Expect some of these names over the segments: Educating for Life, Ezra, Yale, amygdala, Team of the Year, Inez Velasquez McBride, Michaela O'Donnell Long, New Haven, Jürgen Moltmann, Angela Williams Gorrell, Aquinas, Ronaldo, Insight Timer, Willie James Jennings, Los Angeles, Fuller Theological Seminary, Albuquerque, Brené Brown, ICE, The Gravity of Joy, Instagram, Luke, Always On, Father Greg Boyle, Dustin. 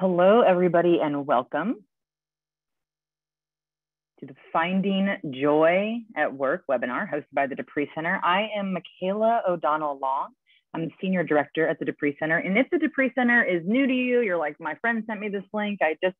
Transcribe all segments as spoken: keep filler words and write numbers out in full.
Hello, everybody, and welcome to the Finding Joy at Work webinar hosted by the De Pree Center. I am Michaela O'Donnell Long. I'm the Senior Director at the De Pree Center. And if the De Pree Center is new to you, you're like, my friend sent me this link. I just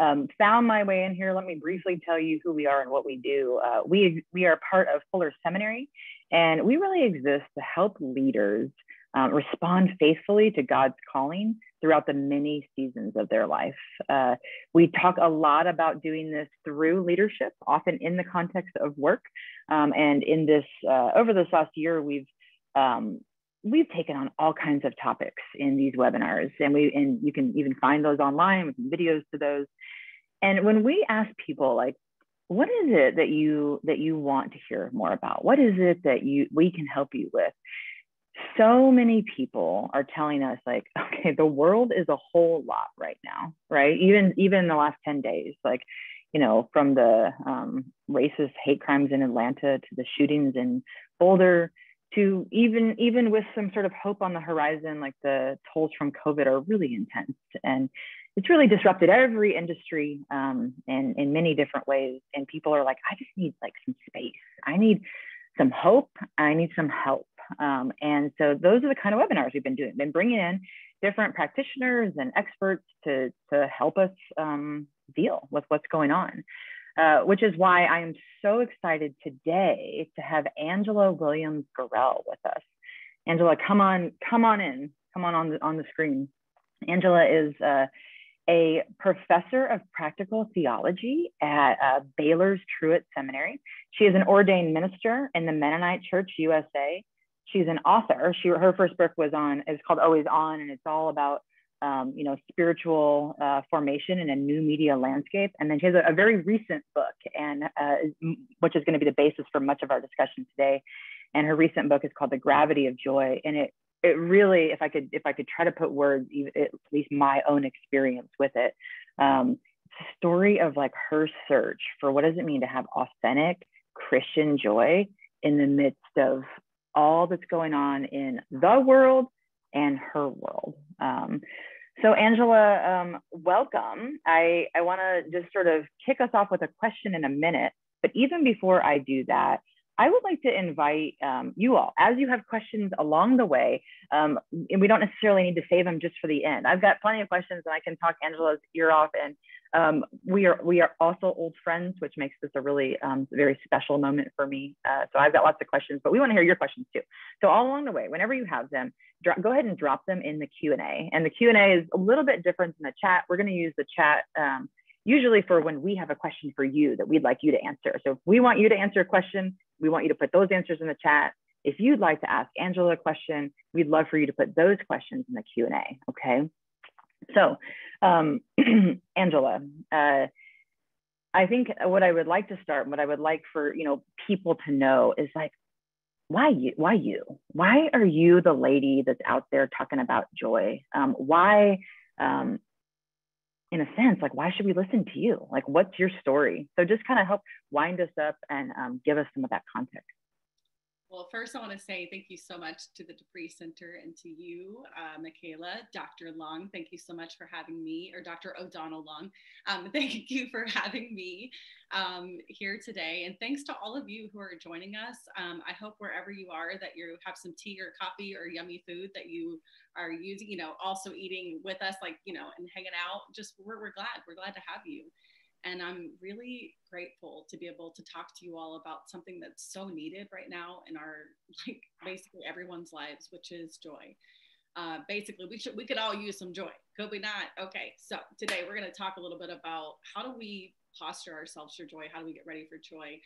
um, found my way in here. Let me briefly tell you who we are and what we do. Uh, we, we are part of Fuller Seminary, and we really exist to help leaders Uh, respond faithfully to God's calling throughout the many seasons of their life. Uh, we talk a lot about doing this through leadership, often in the context of work. Um, and in this, uh, over this last year, we've um, we've taken on all kinds of topics in these webinars, and we and you can even find those online with videos to those. And when we ask people, like, what is it that you that you want to hear more about? What is it that you we can help you with? So many people are telling us, like, okay, the world is a whole lot right now, right? Even even in the last ten days, like, you know, from the um, racist hate crimes in Atlanta to the shootings in Boulder to even even with some sort of hope on the horizon, like the tolls from COVID are really intense. And it's really disrupted every industry um, and in many different ways. And people are like, I just need like some space. I need some hope. I need some help. Um, and so those are the kind of webinars we've been doing, been bringing in different practitioners and experts to, to help us um, deal with what's going on, uh, which is why I am so excited today to have Angela Williams Gorrell with us. Angela, come on, come on in, come on on the, on the screen. Angela is uh, a professor of practical theology at uh, Baylor's Truett Seminary. She is an ordained minister in the Mennonite Church U S A. She's an author. She, her first book was on, it's called Always On, and it's all about, um, you know, spiritual uh, formation in a new media landscape. And then she has a, a very recent book, and uh, which is going to be the basis for much of our discussion today. And her recent book is called The Gravity of Joy. And it, it really, if I could, if I could try to put words, at least my own experience with it, um, it's a story of like her search for what does it mean to have authentic Christian joy in the midst of all that's going on in the world and her world. Um, so Angela, um, welcome. I, I wanna just sort of kick us off with a question in a minute, but even before I do that, I would like to invite um, you all, as you have questions along the way, um, and we don't necessarily need to save them just for the end. I've got plenty of questions and I can talk Angela's ear off, and um, we are we are also old friends, which makes this a really um, very special moment for me. Uh, so I've got lots of questions, but we wanna hear your questions too. So all along the way, whenever you have them, drop, go ahead and drop them in the Q and A. And the Q and A is a little bit different than the chat. We're gonna use the chat um, usually for when we have a question for you that we'd like you to answer. So if we want you to answer a question, we want you to put those answers in the chat. If you'd like to ask Angela a question, we'd love for you to put those questions in the Q and A, okay? So um, Angela, uh, I think what I would like to start, what I would like for, you know, people to know is like, why you, why you? Why are you the lady that's out there talking about joy? Um, why, um, in a sense, like, why should we listen to you? Like, what's your story? So just kind of help wind us up and um, give us some of that context. Well, first I want to say thank you so much to the De Pree Center and to you, uh, Michaela, Doctor Long, thank you so much for having me, or Doctor O'Donnell Long, um, thank you for having me um, here today. And thanks to all of you who are joining us. Um, I hope wherever you are that you have some tea or coffee or yummy food that you are using, you know, also eating with us, like, you know, and hanging out. Just we're, we're glad, we're glad to have you. And I'm really grateful to be able to talk to you all about something that's so needed right now in our, like, basically everyone's lives, which is joy. Uh, basically, we should we could all use some joy, could we not? Okay, so today we're going to talk a little bit about how do we posture ourselves for joy? How do we get ready for joy?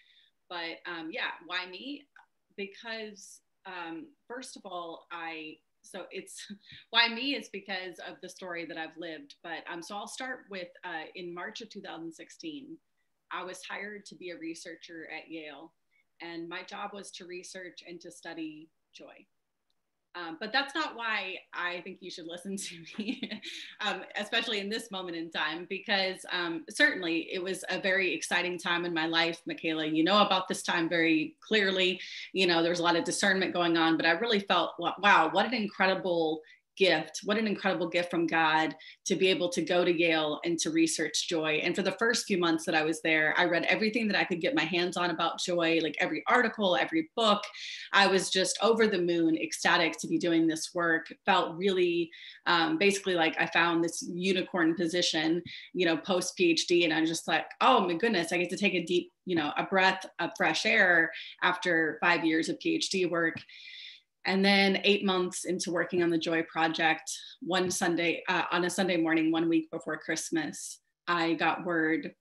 But um, yeah, why me? Because um, first of all, I so it's why me is because of the story that I've lived. But um, so I'll start with uh, in March of two thousand sixteen, I was hired to be a researcher at Yale, and my job was to research and to study joy. Um, but that's not why I think you should listen to me, um, especially in this moment in time, because um, certainly it was a very exciting time in my life. Michaela, you know about this time very clearly. You know, there's a lot of discernment going on, but I really felt, wow, what an incredible gift. What an incredible gift from God to be able to go to Yale and to research joy. And for the first few months that I was there, I read everything that I could get my hands on about joy, like every article, every book. I was just over the moon, ecstatic to be doing this work. Felt really um, basically like I found this unicorn position, you know, post PhD. And I'm just like, oh my goodness, I get to take a deep, you know, a breath of fresh air after five years of PhD work. And then eight months into working on the Joy Project, one Sunday, uh, on a Sunday morning, one week before Christmas, I got word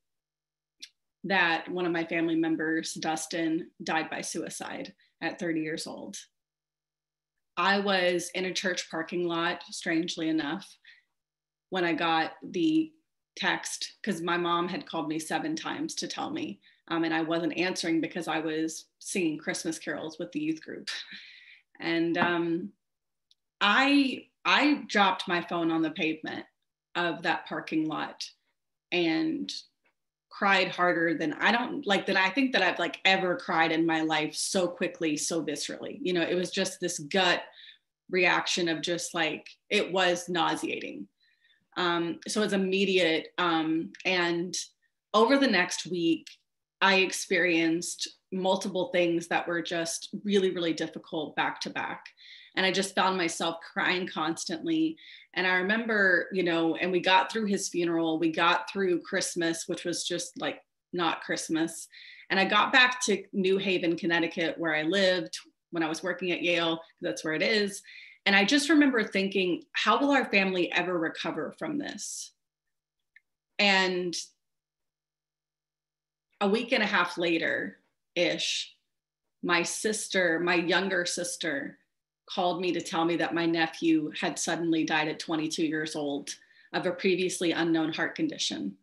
that one of my family members, Dustin, died by suicide at thirty years old. I was in a church parking lot, strangely enough, when I got the text, because my mom had called me seven times to tell me, um, and I wasn't answering because I was singing Christmas carols with the youth group. And um, I, I dropped my phone on the pavement of that parking lot and cried harder than I don't like that I think that I've like ever cried in my life so quickly, so viscerally. You know, it was just this gut reaction of just like, it was nauseating. Um, so it's immediate. Um, and over the next week, I experienced multiple things that were just really, really difficult back to back. And I just found myself crying constantly. And I remember, you know, and we got through his funeral, we got through Christmas, which was just like not Christmas. And I got back to New Haven, Connecticut, where I lived when I was working at Yale, that's where it is. And I just remember thinking, how will our family ever recover from this? And a week and a half later, ish, my sister, my younger sister, called me to tell me that my nephew had suddenly died at twenty-two years old of a previously unknown heart condition.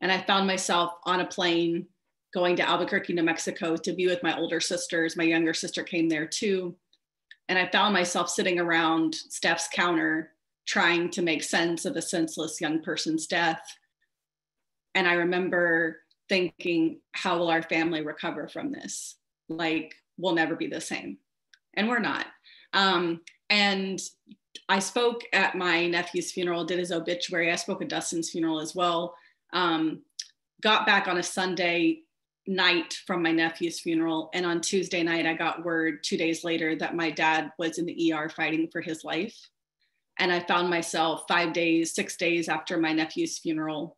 And I found myself on a plane going to Albuquerque, New Mexico to be with my older sisters. My younger sister came there too. And I found myself sitting around Steph's counter trying to make sense of a senseless young person's death. And I remember thinking, how will our family recover from this? Like, we'll never be the same. And we're not. Um, and I spoke at my nephew's funeral, did his obituary. I spoke at Dustin's funeral as well. Um, got back on a Sunday night from my nephew's funeral. And on Tuesday night, I got word two days later that my dad was in the E R fighting for his life. And I found myself five days, six days after my nephew's funeral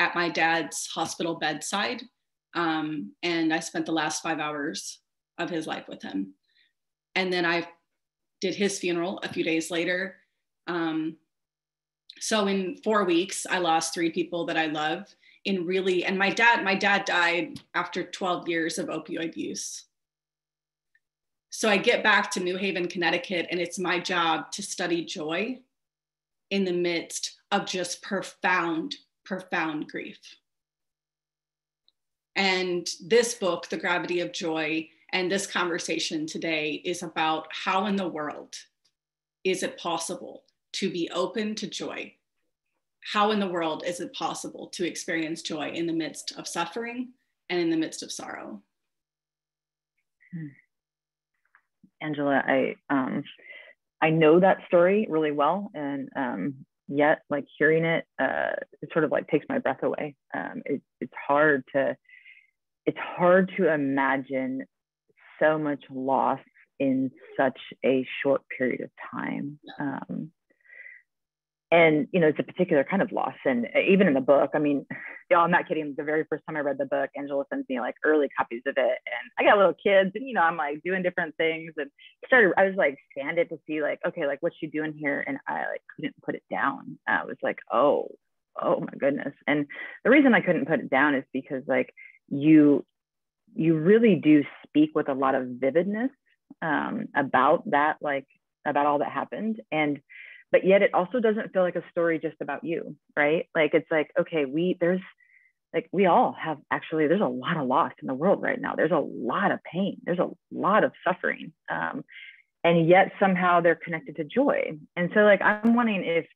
at my dad's hospital bedside. Um, and I spent the last five hours of his life with him. And then I did his funeral a few days later. Um, so in four weeks, I lost three people that I love in really, and my dad, my dad died after twelve years of opioid use. So I get back to New Haven, Connecticut, and it's my job to study joy in the midst of just profound profound grief. And this book, The Gravity of Joy, and this conversation today is about how in the world is it possible to be open to joy? How in the world is it possible to experience joy in the midst of suffering and in the midst of sorrow? Hmm. Angela, I, um, I know that story really well. And um, yet, like hearing it, uh, it sort of like takes my breath away. Um, it, it's hard to, it's hard to imagine so much loss in such a short period of time. Um, and, you know, it's a particular kind of loss. And even in the book, I mean, y'all, I'm not kidding. The very first time I read the book, Angela sends me like early copies of it. And I got little kids and, you know, I'm like doing different things. And started, I was like, scanned it to see like, okay, like what's she doing here? And I like couldn't put it down. I was like, oh, oh my goodness. And the reason I couldn't put it down is because like you, you really do speak with a lot of vividness um, about that, like about all that happened. And but yet it also doesn't feel like a story just about you, right? Like, it's like, okay, we, there's like, we all have actually, there's a lot of loss in the world right now. There's a lot of pain. There's a lot of suffering. Um, and yet somehow they're connected to joy. And so like, I'm wondering if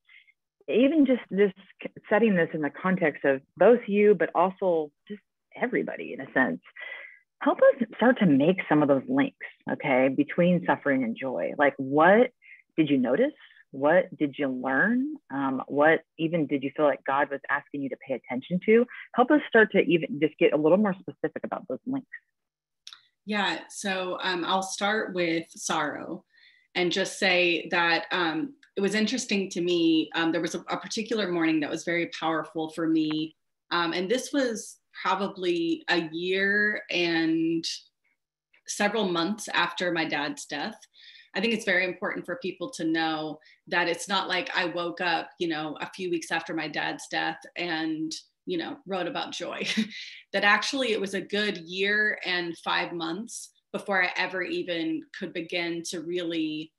even just this setting this in the context of both you, but also just everybody in a sense, help us start to make some of those links, okay, between suffering and joy. Like, what did you notice? What did you learn? Um, what even did you feel like God was asking you to pay attention to? Help us start to even just get a little more specific about those links. Yeah, so um, I'll start with sorrow and just say that um, it was interesting to me. Um, there was a, a particular morning that was very powerful for me. Um, and this was probably a year and several months after my dad's death. I think it's very important for people to know that it's not like I woke up, you know, a few weeks after my dad's death and, you know, wrote about joy. That actually it was a good year and five months before I ever even could begin to really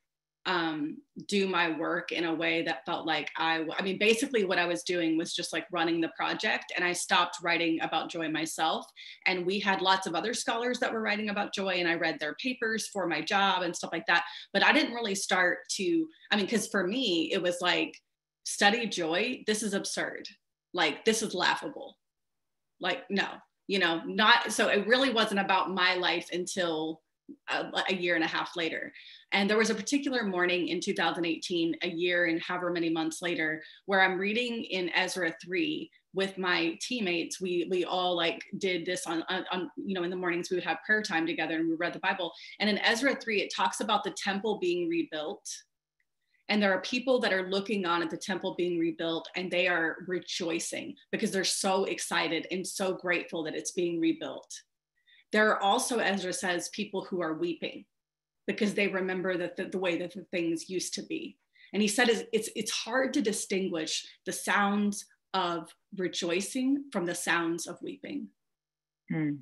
um, do my work in a way that felt like I, I mean, basically what I was doing was just like running the project, and I stopped writing about joy myself. And we had lots of other scholars that were writing about joy, and I read their papers for my job and stuff like that. But I didn't really start to, I mean, cause for me, it was like, study joy, this is absurd. Like, this is laughable. Like, no, you know, not, so it really wasn't about my life until A, a year and a half later. And there was a particular morning in two thousand eighteen, a year and however many months later, where I'm reading in Ezra three with my teammates. We we all like did this on, on, on, you know, in the mornings we would have prayer time together and we read the Bible. And in Ezra three, it talks about the temple being rebuilt. And there are people that are looking on at the temple being rebuilt, and they are rejoicing because they're so excited and so grateful that it's being rebuilt. There are also, Ezra says, people who are weeping because they remember that the, the way that the things used to be. And he said it's, it's hard to distinguish the sounds of rejoicing from the sounds of weeping. Mm.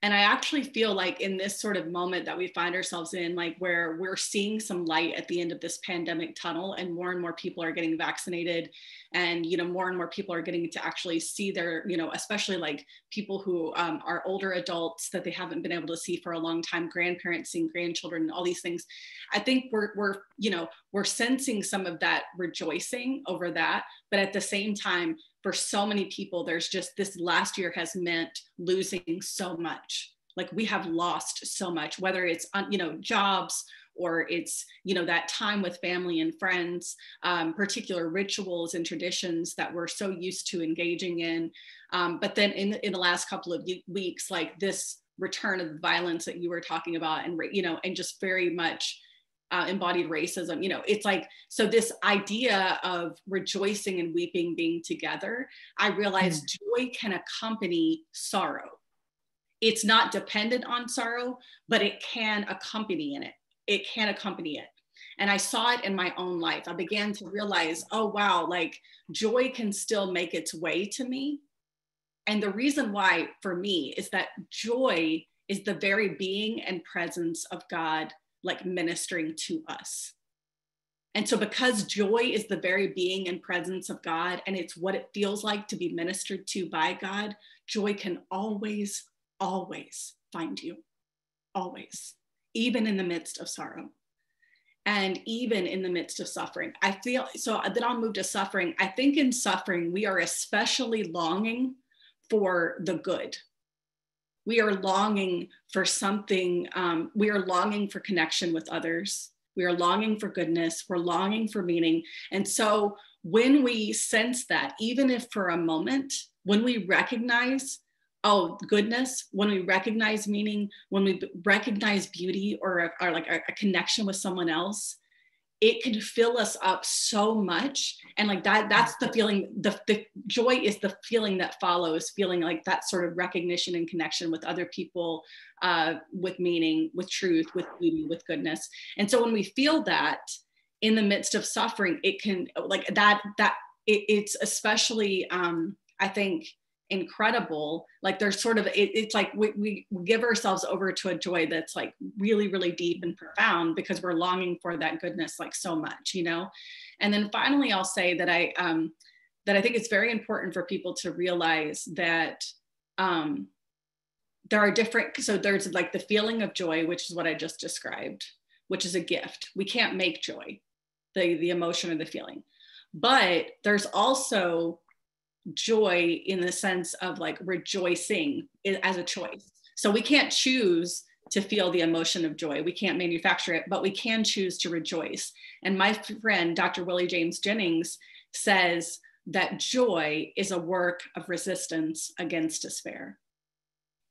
And I actually feel like in this sort of moment that we find ourselves in, like where we're seeing some light at the end of this pandemic tunnel, and more and more people are getting vaccinated, and, you know, more and more people are getting to actually see their, you know, especially like people who um, are older adults that they haven't been able to see for a long time, grandparents seeing grandchildren and all these things. I think we're, we're, you know, we're sensing some of that rejoicing over that, but at the same time, for so many people, there's just this last year has meant losing so much. Like we have lost so much, whether it's, you know, jobs, or it's, you know, that time with family and friends, um, particular rituals and traditions that we're so used to engaging in. Um, but then in, in the last couple of weeks, like this return of violence that you were talking about, and, you know, and just very much Uh, embodied racism, you know, it's like, so this idea of rejoicing and weeping being together, I realized mm. joy can accompany sorrow. It's not dependent on sorrow, but it can accompany in it. It can accompany it. And I saw it in my own life. I began to realize, oh, wow, like joy can still make its way to me. And the reason why for me is that joy is the very being and presence of God, like ministering to us. And so because joy is the very being and presence of God, and it's what it feels like to be ministered to by God, joy can always, always find you, always, even in the midst of sorrow and even in the midst of suffering. I feel, so then I'll move to suffering. I think in suffering, we are especially longing for the good. We are longing for something. Um, we are longing for connection with others. We are longing for goodness. We're longing for meaning. And so when we sense that, even if for a moment, when we recognize, oh, goodness, when we recognize meaning, when we recognize beauty or, or like a, a connection with someone else, it can fill us up so much. And like that, that's the feeling, the, the joy is the feeling that follows, feeling like that sort of recognition and connection with other people, uh, with meaning, with truth, with beauty, with goodness. And so when we feel that in the midst of suffering, it can like that, that it, it's especially, um, I think, incredible. Like there's sort of, it, it's like we, we give ourselves over to a joy that's like really, really deep and profound because we're longing for that goodness like so much, you know? And then finally, I'll say that I, um, that I think it's very important for people to realize that um, there are different, so there's like the feeling of joy, which is what I just described, which is a gift. We can't make joy, the, the emotion or the feeling. But there's also joy in the sense of like rejoicing as a choice. So we can't choose to feel the emotion of joy. We can't manufacture it, but we can choose to rejoice. And my friend, Doctor Willie James Jennings, says that joy is a work of resistance against despair.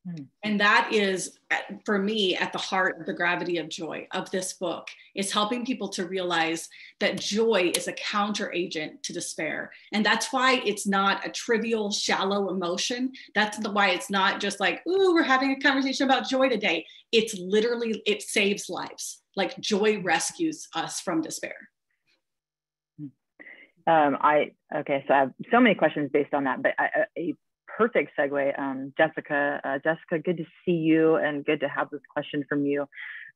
Mm. And that is, for me, at the heart of the gravity of joy of this book, is helping people to realize that joy is a counteragent to despair. And that's why it's not a trivial, shallow emotion. That's the, why it's not just like, ooh, we're having a conversation about joy today. It's literally, it saves lives. Like, joy rescues us from despair. Um, I, okay, so I have so many questions based on that, but I, a perfect segue, um, Jessica, uh, Jessica, good to see you and good to have this question from you.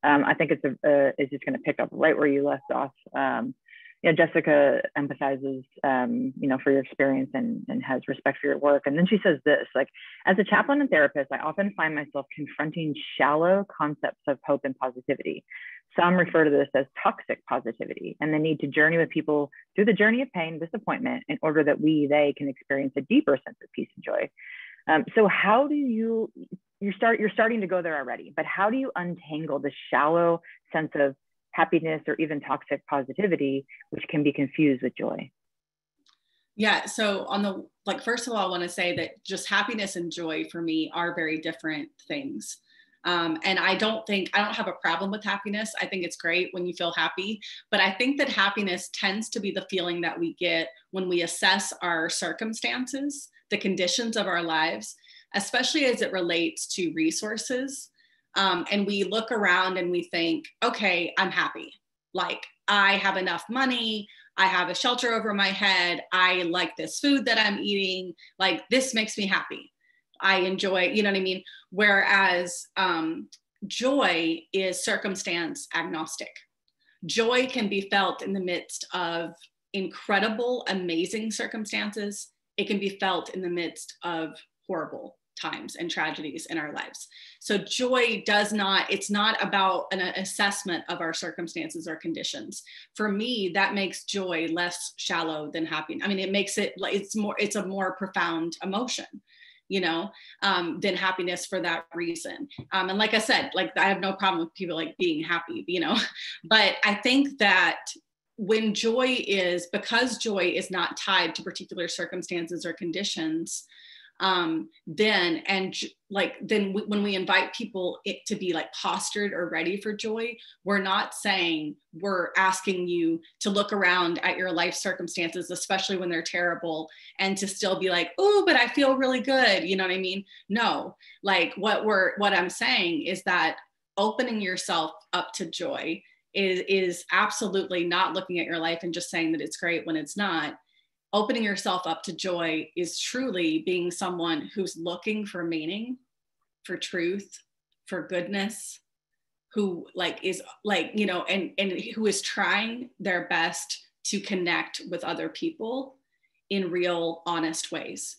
Um, I think it's, a, uh, it's just gonna pick up right where you left off. Um, you know, Jessica empathizes, um, you know, for your experience and, and has respect for your work. And then she says this, like, as a chaplain and therapist, I often find myself confronting shallow concepts of hope and positivity. Some refer to this as toxic positivity and the need to journey with people through the journey of pain, disappointment, in order that we, they can experience a deeper sense of peace and joy. Um, so how do you, you start, you're starting to go there already, but how do you untangle the shallow sense of happiness or even toxic positivity, which can be confused with joy? Yeah, so on the, like, first of all, I want to say that just happiness and joy for me are very different things. Um, and I don't think, I don't have a problem with happiness. I think it's great when you feel happy, but I think that happiness tends to be the feeling that we get when we assess our circumstances, the conditions of our lives, especially as it relates to resources. Um, and we look around and we think, okay, I'm happy. Like, I have enough money. I have a shelter over my head. I like this food that I'm eating. Like, this makes me happy. I enjoy, you know what I mean? Whereas um, joy is circumstance agnostic. Joy can be felt in the midst of incredible, amazing circumstances. It can be felt in the midst of horrible times and tragedies in our lives. So joy does not, it's not about an assessment of our circumstances or conditions. For me, that makes joy less shallow than happiness. I mean, it makes it, it's more, it's a more profound emotion, you know, um, than happiness for that reason. Um, and like I said, like, I have no problem with people like being happy, you know, but I think that when joy is, because joy is not tied to particular circumstances or conditions, um, then, and like, then we, when we invite people it to be like postured or ready for joy, we're not saying, we're asking you to look around at your life circumstances, especially when they're terrible, and to still be like, oh, but I feel really good. You know what I mean? No, like what we're, what I'm saying is that opening yourself up to joy is, is absolutely not looking at your life and just saying that it's great when it's not. Opening yourself up to joy is truly being someone who's looking for meaning, for truth, for goodness, who like is like, you know, and, and who is trying their best to connect with other people in real, honest ways.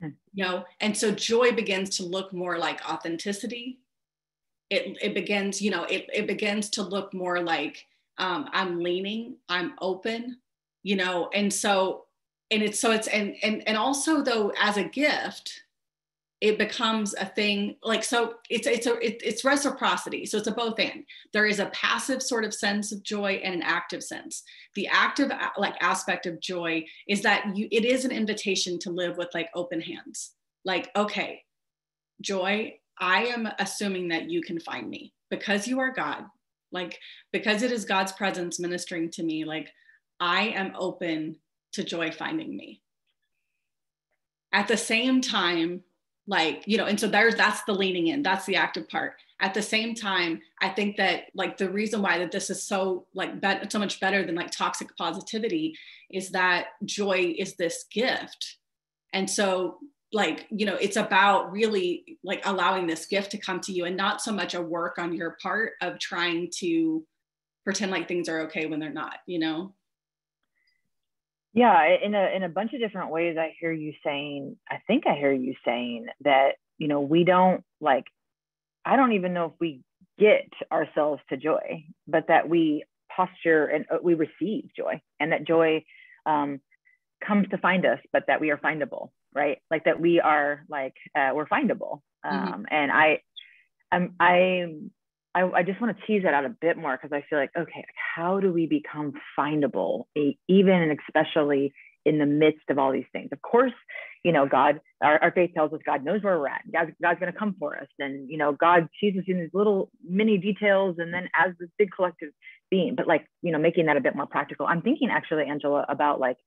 Hmm. You know, and so joy begins to look more like authenticity. It, it begins, you know, it, it begins to look more like um, I'm leaning, I'm open, you know, and so, and it's, so it's, and, and, and also though, as a gift, it becomes a thing like, so it's, it's a, it, it's reciprocity. So it's a both and. There is a passive sort of sense of joy and an active sense. The active like aspect of joy is that you, it is an invitation to live with like open hands, like, okay, joy, I am assuming that you can find me because you are God, like, because it is God's presence ministering to me. Like, I am open to joy finding me. At the same time, like, you know, and so there's, that's the leaning in, that's the active part. At the same time, I think that like the reason why that this is so like be- so much better than like toxic positivity is that joy is this gift. And so like, you know, it's about really like allowing this gift to come to you and not so much a work on your part of trying to pretend like things are okay when they're not, you know? Yeah, in a in a bunch of different ways, I hear you saying, I think I hear you saying that, you know, we don't like, I don't even know if we get ourselves to joy, but that we posture and we receive joy, and that joy um, comes to find us, but that we are findable, right? Like that we are like, uh, we're findable. Um, mm-hmm. And I, I'm, I'm, I, I just want to tease that out a bit more, because I feel like, okay, how do we become findable, even and especially in the midst of all these things? Of course, you know, God, our, our faith tells us God knows where we're at. God, God's going to come for us. And, you know, God sees us in these little mini details and then as this big collective being. But like, you know, making that a bit more practical, I'm thinking actually, Angela, about like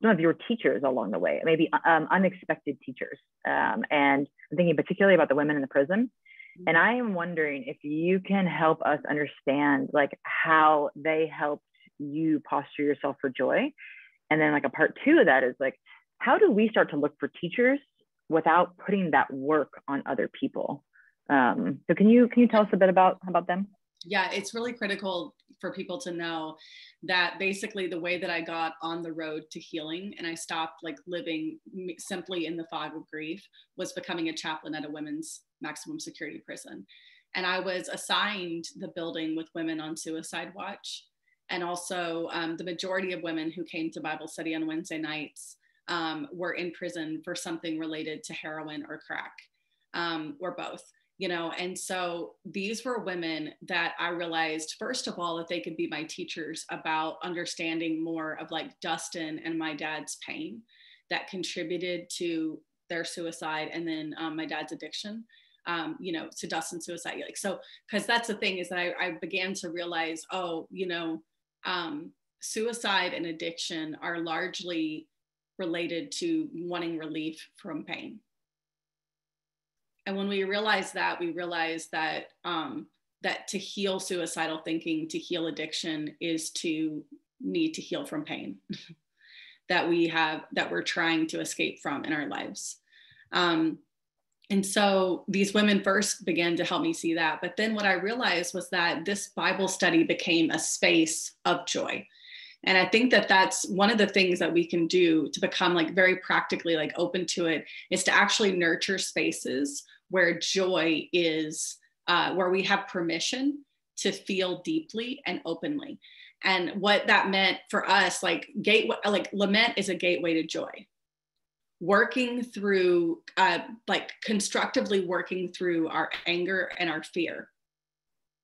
some of your teachers along the way, maybe um, unexpected teachers. Um, and I'm thinking particularly about the women in the prison. And I am wondering if you can help us understand like how they helped you posture yourself for joy. And then like a part two of that is like, how do we start to look for teachers without putting that work on other people? Um, so can you, can you tell us a bit about, about them? Yeah, it's really critical for people to know that basically the way that I got on the road to healing and I stopped like living simply in the fog of grief was becoming a chaplain at a women's maximum security prison. And I was assigned the building with women on suicide watch. And also um, the majority of women who came to Bible study on Wednesday nights um, were in prison for something related to heroin or crack um, or both. You know, and so these were women that I realized, first of all, that they could be my teachers about understanding more of like Dustin and my dad's pain that contributed to their suicide. And then um, my dad's addiction, um, you know, to Dustin's suicide. Like, so, cause that's the thing is that I, I began to realize, oh, you know, um, suicide and addiction are largely related to wanting relief from pain. And when we realized that, we realized that um, that to heal suicidal thinking, to heal addiction, is to need to heal from pain that we have, that we're trying to escape from in our lives. Um, and so these women first began to help me see that. But then what I realized was that this Bible study became a space of joy. And I think that that's one of the things that we can do to become like very practically like open to it is to actually nurture spaces where joy is, uh, where we have permission to feel deeply and openly. And what that meant for us, like gateway, like lament is a gateway to joy. Working through, uh, like constructively working through our anger and our fear.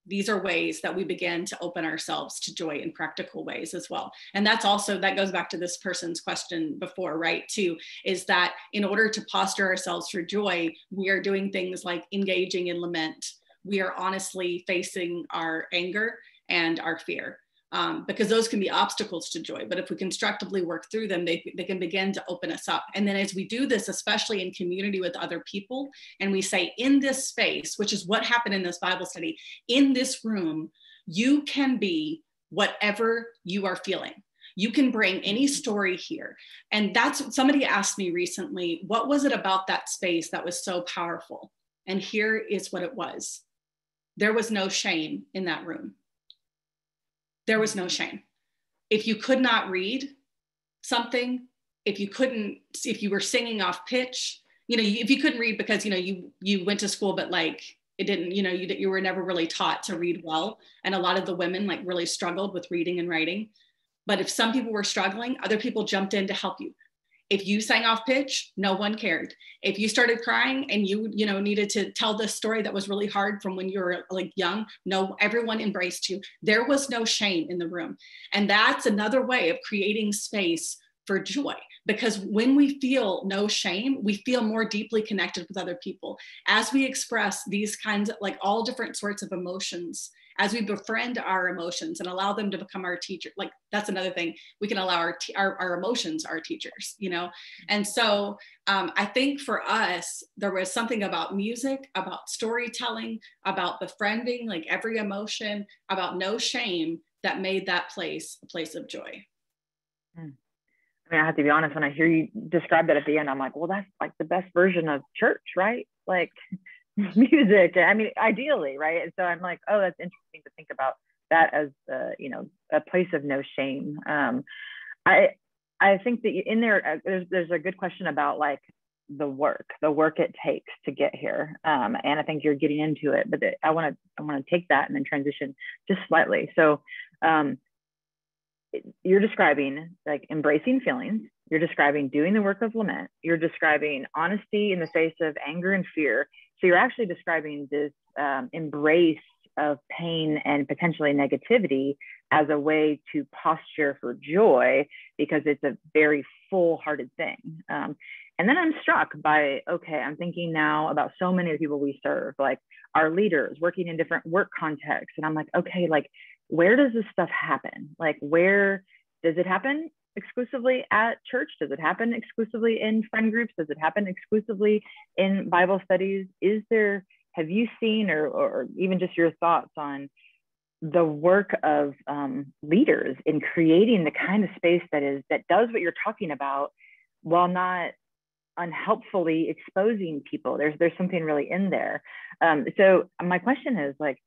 These are ways that we begin to open ourselves to joy in practical ways as well. And that's also, that goes back to this person's question before, right, too, is that in order to posture ourselves for joy, we are doing things like engaging in lament. We are honestly facing our anger and our fear, um, because those can be obstacles to joy. But if we constructively work through them, they, they can begin to open us up. And then as we do this, especially in community with other people, and we say in this space, which is what happened in this Bible study, in this room, you can be whatever you are feeling. You can bring any story here. And that's, somebody asked me recently, what was it about that space that was so powerful? And here is what it was. There was no shame in that room. There was no shame. If you could not read something, if you couldn't, if you were singing off pitch, you know, if you couldn't read because, you know, you, you went to school, but like it didn't, you know, you, you were never really taught to read well. And a lot of the women like really struggled with reading and writing. But if some people were struggling, other people jumped in to help you. If you sang off pitch, no one cared. If you started crying and you, you know, needed to tell this story that was really hard from when you were like young, no, everyone embraced you. There was no shame in the room. And that's another way of creating space for joy, because when we feel no shame, we feel more deeply connected with other people. As we express these kinds of like all different sorts of emotions, as we befriend our emotions and allow them to become our teacher, like that's another thing, we can allow our, our, our emotions, our teachers, you know? And so um, I think for us, there was something about music, about storytelling, about befriending, like every emotion, about no shame that made that place a place of joy. Mm. I mean, I have to be honest, when I hear you describe that at the end, I'm like, well, that's like the best version of church, right? Like, music, I mean, ideally, right? And so I'm like, oh, that's interesting to think about that as uh, you know, a place of no shame. Um, I I think that in there, uh, there's there's a good question about like the work, the work it takes to get here, um, and I think you're getting into it. But I want to I want to take that and then transition just slightly. So um, you're describing like embracing feelings, you're describing doing the work of lament, you're describing honesty in the face of anger and fear. So you're actually describing this um, embrace of pain and potentially negativity as a way to posture for joy, because it's a very full-hearted thing. Um, and then I'm struck by, okay, I'm thinking now about so many of the people we serve, like our leaders working in different work contexts. And I'm like, okay, like, where does this stuff happen? Like, where does it happen exclusively at church? Does it happen exclusively in friend groups? Does it happen exclusively in Bible studies? Is there, have you seen, or, or even just your thoughts on the work of um, leaders in creating the kind of space that is, that does what you're talking about while not unhelpfully exposing people? There's, there's something really in there. Um, so my question is like,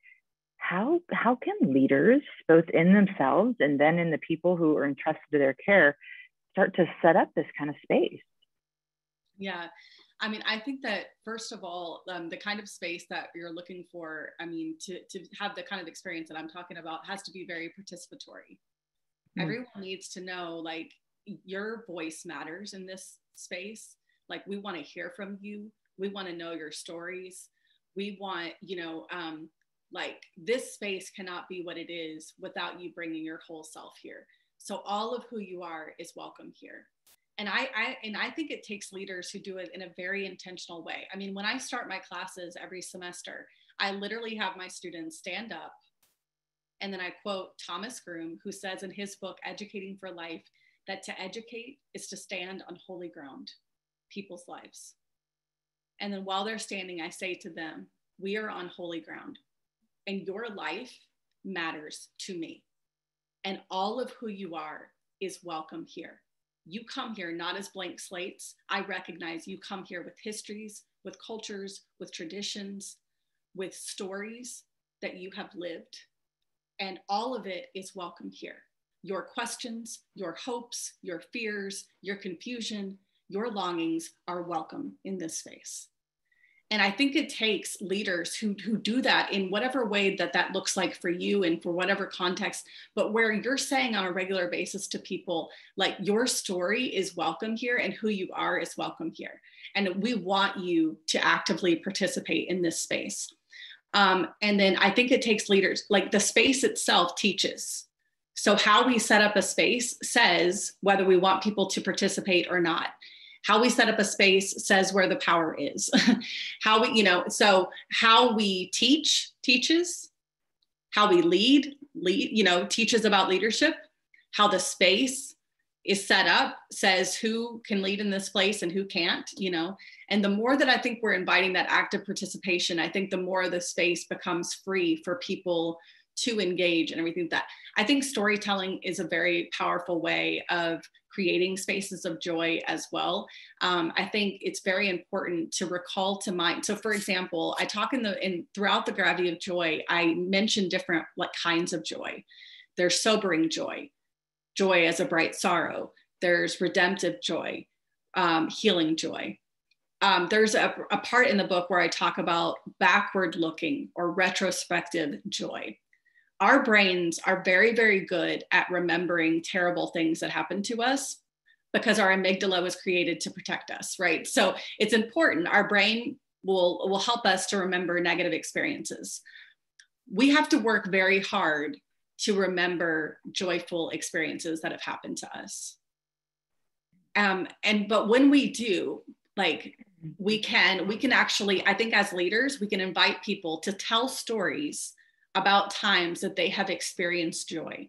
how, how can leaders, both in themselves and then in the people who are entrusted to their care, start to set up this kind of space? Yeah. I mean, I think that, first of all, um, the kind of space that you're looking for, I mean, to, to have the kind of experience that I'm talking about has to be very participatory. Mm-hmm. Everyone needs to know, like, your voice matters in this space. Like, we want to hear from you. We want to know your stories. We want, you know, um, like, this space cannot be what it is without you bringing your whole self here. So all of who you are is welcome here. And I, I and I think it takes leaders who do it in a very intentional way. I mean, when I start my classes every semester, I literally have my students stand up, and then I quote Thomas Groom, who says in his book, Educating for Life, that to educate is to stand on holy ground, people's lives. And then while they're standing, I say to them, we are on holy ground, and your life matters to me. And all of who you are is welcome here. You come here not as blank slates. I recognize you come here with histories, with cultures, with traditions, with stories that you have lived. And all of it is welcome here. Your questions, your hopes, your fears, your confusion, your longings are welcome in this space. And I think it takes leaders who, who do that in whatever way that that looks like for you and for whatever context, but where you're saying on a regular basis to people, like, your story is welcome here and who you are is welcome here. And we want you to actively participate in this space. Um, and then I think it takes leaders, like, the space itself teaches. So how we set up a space says whether we want people to participate or not. How we set up a space says where the power is. How we, you know, so how we teach teaches, how we lead, lead, you know, teaches about leadership. How the space is set up says who can lead in this place and who can't, you know. And the more that I think we're inviting that active participation, I think the more the space becomes free for people to engage and everything that. I think storytelling is a very powerful way of creating spaces of joy as well. Um, I think it's very important to recall to mind. So for example, I talk in the, in throughout the Gravity of Joy, I mention different like kinds of joy. There's sobering joy, joy as a bright sorrow. There's redemptive joy, um, healing joy. Um, there's a, a part in the book where I talk about backward looking or retrospective joy. Our brains are very, very good at remembering terrible things that happened to us because our amygdala was created to protect us, right? So it's important. Our brain will, will help us to remember negative experiences. We have to work very hard to remember joyful experiences that have happened to us. Um, and, but when we do, like we can, we can actually, I think as leaders, we can invite people to tell stories about times that they have experienced joy.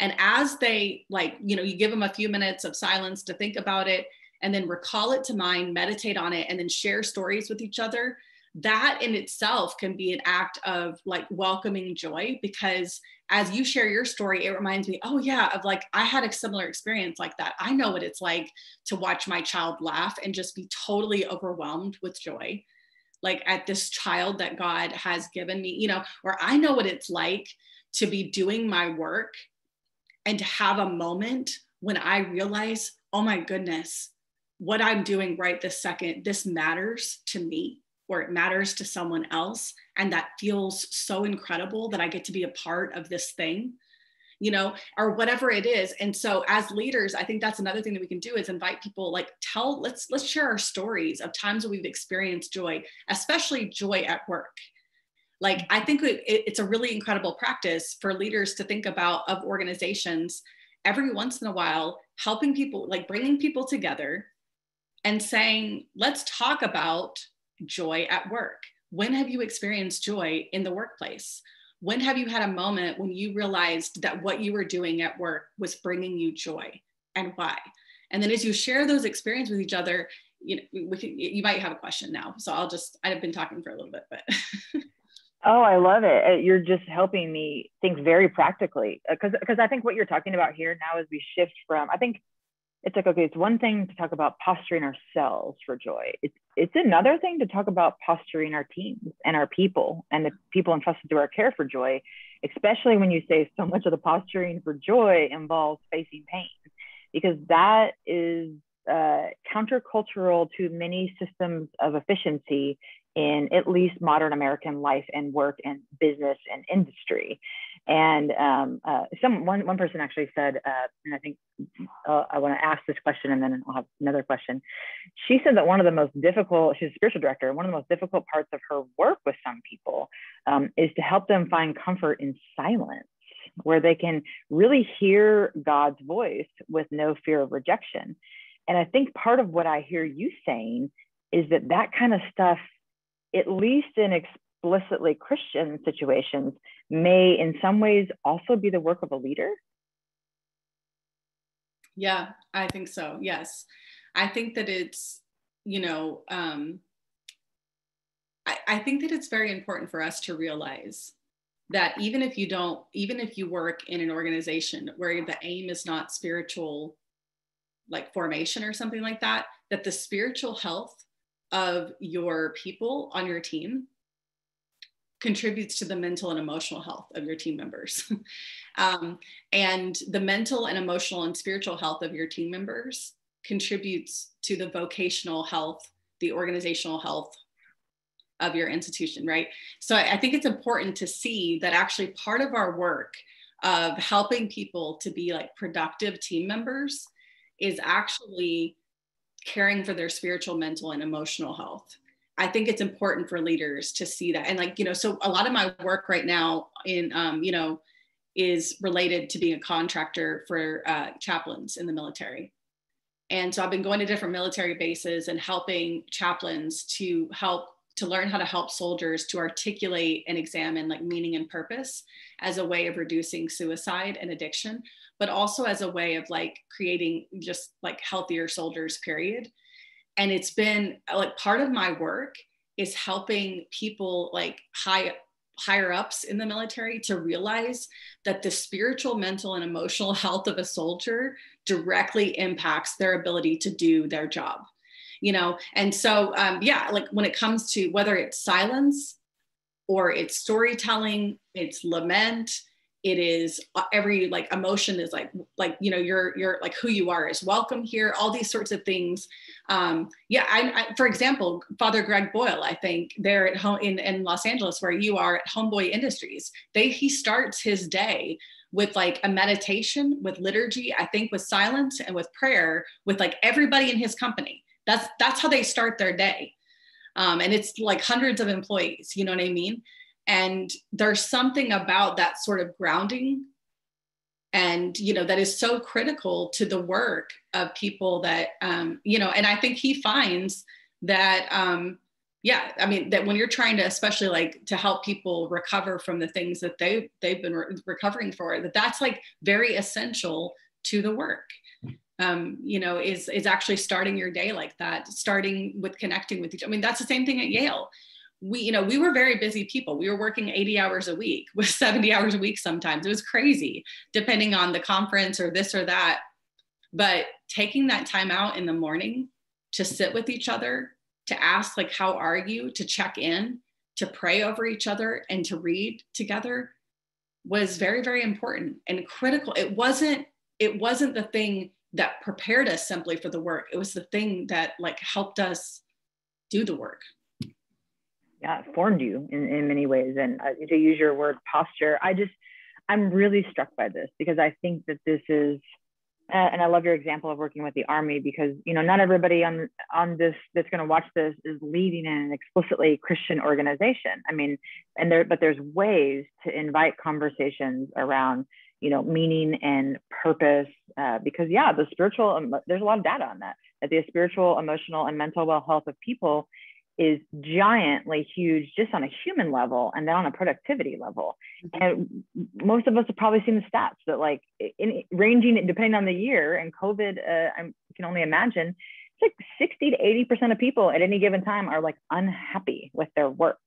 And as they, like, you know, you give them a few minutes of silence to think about it and then recall it to mind, meditate on it, and then share stories with each other. That in itself can be an act of like welcoming joy, because as you share your story, it reminds me, oh yeah, of like, I had a similar experience like that. I know what it's like to watch my child laugh and just be totally overwhelmed with joy. Like at this child that God has given me, you know, or I know what it's like to be doing my work and to have a moment when I realize, oh my goodness, what I'm doing right this second, this matters to me, or it matters to someone else. And that feels so incredible that I get to be a part of this thing. you know, or whatever it is. And so as leaders, I think that's another thing that we can do is invite people, like tell, let's, let's share our stories of times where we've experienced joy, especially joy at work. Like, I think it, it's a really incredible practice for leaders to think about of organizations every once in a while, helping people, like bringing people together and saying, let's talk about joy at work. When have you experienced joy in the workplace? When have you had a moment when you realized that what you were doing at work was bringing you joy, and why? And then as you share those experiences with each other, you know, we can, you might have a question now. So I'll just, I've been talking for a little bit, but. Oh, I love it. You're just helping me think very practically. Because uh, because I think what you're talking about here now is we shift from, I think it's like, okay, it's one thing to talk about posturing ourselves for joy. It's, it's another thing to talk about posturing our teams and our people and the people entrusted to our care for joy, especially when you say so much of the posturing for joy involves facing pain, because that is uh, countercultural to many systems of efficiency in at least modern American life and work and business and industry. And um, uh, some one, one person actually said, uh, and I think uh, I want to ask this question and then I'll have another question. She said that one of the most difficult, she's a spiritual director, one of the most difficult parts of her work with some people um, is to help them find comfort in silence, where they can really hear God's voice with no fear of rejection. And I think part of what I hear you saying is that that kind of stuff, at least in explicitly Christian situations, may in some ways also be the work of a leader? Yeah, I think so. Yes. I think that it's, you know, um, I, I think that it's very important for us to realize that even if you don't, even if you work in an organization where the aim is not spiritual, like formation or something like that, that the spiritual health of your people on your team contributes to the mental and emotional health of your team members. um, and the mental and emotional and spiritual health of your team members contributes to the vocational health, the organizational health of your institution, right? So I, I think it's important to see that actually part of our work of helping people to be like productive team members is actually caring for their spiritual, mental, and emotional health. I think it's important for leaders to see that. And like, you know, so a lot of my work right now in, um, you know, is related to being a contractor for uh, chaplains in the military. And so I've been going to different military bases and helping chaplains to help, to learn how to help soldiers to articulate and examine like meaning and purpose as a way of reducing suicide and addiction, but also as a way of like creating just like healthier soldiers, period. And it's been like part of my work is helping people like high, higher ups in the military to realize that the spiritual, mental, and emotional health of a soldier directly impacts their ability to do their job, you know? And so, um, yeah, like when it comes to whether it's silence or it's storytelling, it's lament, it is every like emotion is like, like, you know, you're, you're like who you are is welcome here, all these sorts of things. Um, yeah. I, I, for example, Father Greg Boyle, I think there at home in, in Los Angeles, where you are at Homeboy Industries, they, he starts his day with like a meditation, with liturgy, I think with silence and with prayer, with like everybody in his company. That's, that's how they start their day. Um, and it's like hundreds of employees, you know what I mean? And there's something about that sort of grounding and, you know, that is so critical to the work of people that, um, you know, and I think he finds that, um, yeah, I mean, that when you're trying to, especially like to help people recover from the things that they, they've been re- recovering for, that that's like very essential to the work, um, you know, is, is actually starting your day like that, starting with connecting with each other. I mean, that's the same thing at Yale. We, you know, we were very busy people. We were working eighty hours a week with seventy hours a week sometimes. It was crazy, depending on the conference or this or that. But taking that time out in the morning to sit with each other, to ask, like, how are you, to check in, to pray over each other, and to read together was very, very important and critical. It wasn't, it wasn't the thing that prepared us simply for the work. It was the thing that, like, helped us do the work. Yeah, it formed you in, in many ways. And uh, to use your word posture, I just, I'm really struck by this because I think that this is, uh, and I love your example of working with the Army, because, you know, not everybody on, on this that's going to watch this is leading in an explicitly Christian organization. I mean, and there, but there's ways to invite conversations around, you know, meaning and purpose, uh, because yeah, the spiritual, um, there's a lot of data on that, that the spiritual, emotional, and mental well health of people is giantly huge, just on a human level, and then on a productivity level. And most of us have probably seen the stats that, like, in, ranging depending on the year, and COVID, uh, I can only imagine, it's like sixty to eighty percent of people at any given time are like unhappy with their work.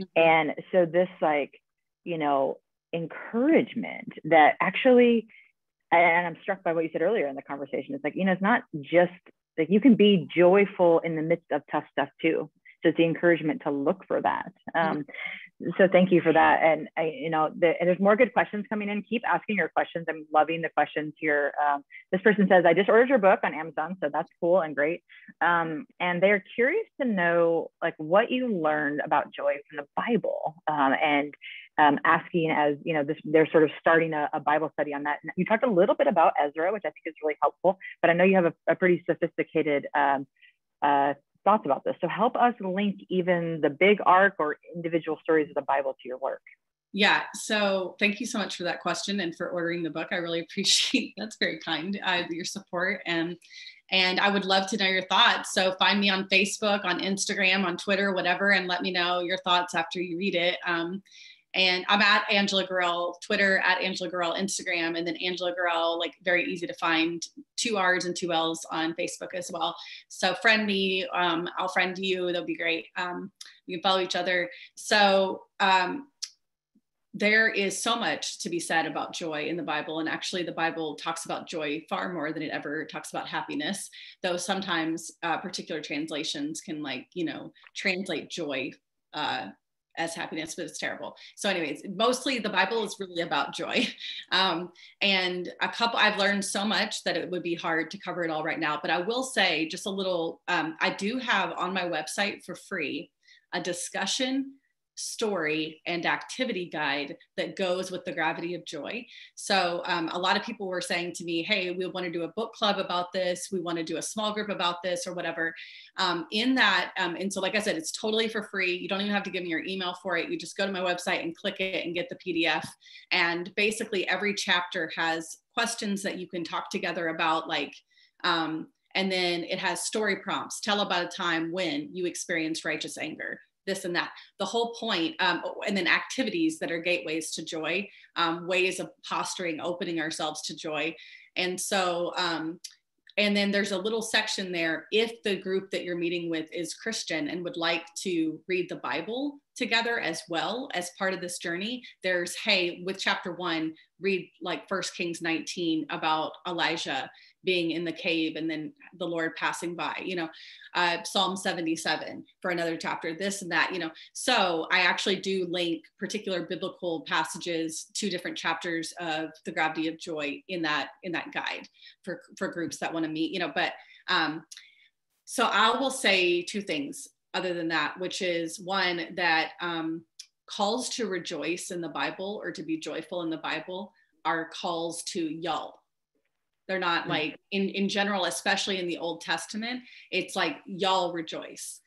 Mm-hmm. And so this, like, you know, encouragement that actually, and I'm struck by what you said earlier in the conversation, it's like, you know, it's not just like you can be joyful in the midst of tough stuff too. So it's the encouragement to look for that. Um, so thank you for that. And I, you know, the, and there's more good questions coming in. Keep asking your questions. I'm loving the questions here. Um, this person says, I just ordered your book on Amazon. So that's cool and great. Um, and they're curious to know, like, what you learned about joy from the Bible, um, and um, asking, as, you know, this, they're sort of starting a, a Bible study on that. And you talked a little bit about Ezra, which I think is really helpful, but I know you have a, a pretty sophisticated, um, uh, thoughts about this. So help us link even the big arc or individual stories of the Bible to your work. Yeah. So thank you so much for that question and for ordering the book. I really appreciate it. That's very kind, uh, your support. And, and I would love to know your thoughts. So find me on Facebook, on Instagram, on Twitter, whatever, and let me know your thoughts after you read it. Um, and I'm at Angela Gorrell, Twitter, at Angela Gorrell, Instagram, and then Angela Gorrell, like, very easy to find, two R's and two L's on Facebook as well. So friend me, um, I'll friend you, that'll be great. Um, we can follow each other. So um, there is so much to be said about joy in the Bible. And actually the Bible talks about joy far more than it ever talks about happiness, though sometimes uh, particular translations can, like, you know, translate joy uh, as happiness, but it's terrible. So anyways, mostly the Bible is really about joy. Um, and a couple, I've learned so much that it would be hard to cover it all right now, but I will say just a little, um, I do have on my website for free, a discussion, story, and activity guide that goes with The Gravity of Joy. So um, a lot of people were saying to me, hey, we want to do a book club about this. We want to do a small group about this or whatever. Um, in that, um, and so like I said, it's totally for free. You don't even have to give me your email for it. You just go to my website and click it and get the P D F. And basically every chapter has questions that you can talk together about, like, um, and then it has story prompts. Tell about a time when you experienced righteous anger, this and that, the whole point, um, and then activities that are gateways to joy, um, ways of posturing, opening ourselves to joy. And so, um, and then there's a little section there, if the group that you're meeting with is Christian and would like to read the Bible together as well as part of this journey, there's, hey, with chapter one, read like First Kings nineteen about Elijah being in the cave and then the Lord passing by, you know, uh, Psalm seventy-seven for another chapter, this and that, you know. So I actually do link particular biblical passages to different chapters of The Gravity of Joy in that, in that guide for, for groups that want to meet, you know. But um, so I will say two things other than that, which is one, that um, calls to rejoice in the Bible or to be joyful in the Bible are calls to y'all. They're not like in, in general, especially in the Old Testament, it's like y'all rejoice.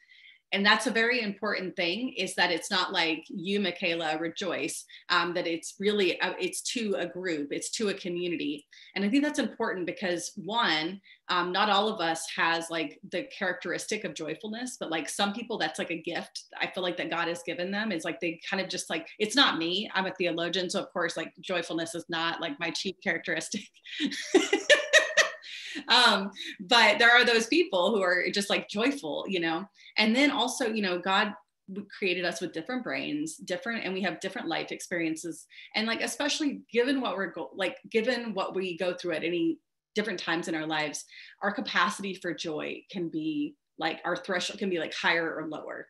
And that's a very important thing, is that it's not like you, Michaela, rejoice, um, that it's really, uh, it's to a group, it's to a community. And I think that's important because one, um, not all of us has like the characteristic of joyfulness, but like some people, that's like a gift. I feel like that God has given them. It's like, they kind of just like, it's not me, I'm a theologian. So of course, like joyfulness is not like my chief characteristic. Um, but there are those people who are just like joyful, you know. And then also, you know, God created us with different brains, different, and we have different life experiences. And like, especially given what we're go- like, given what we go through at any different times in our lives, our capacity for joy can be like, our threshold can be like higher or lower.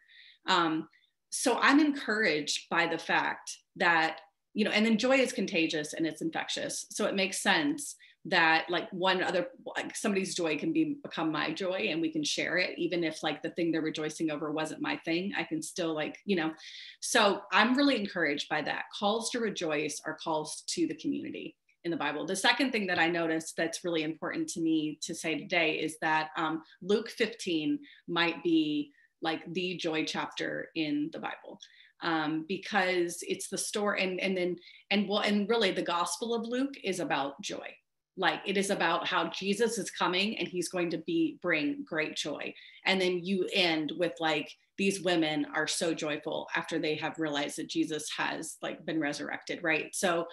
Um, so I'm encouraged by the fact that, you know, and then joy is contagious and it's infectious. So it makes sense that like one other, like somebody's joy can be become my joy, and we can share it. Even if like the thing they're rejoicing over wasn't my thing, I can still like, you know, so I'm really encouraged by that. Calls to rejoice are calls to the community in the Bible. The second thing that I noticed that's really important to me to say today is that um, Luke fifteen might be like the joy chapter in the Bible. Um, because it's the story, and and then and well, and really the Gospel of Luke is about joy. Like it is about how Jesus is coming and he's going to be bring great joy. And then you end with like, these women are so joyful after they have realized that Jesus has like been resurrected, right? So